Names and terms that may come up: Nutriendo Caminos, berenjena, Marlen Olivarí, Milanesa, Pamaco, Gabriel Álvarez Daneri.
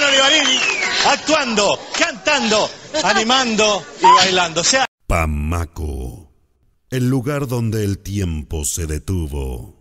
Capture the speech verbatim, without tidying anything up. Marlen Olivarí actuando, cantando, animando y bailando. O sea... Pamaco, el lugar donde el tiempo se detuvo.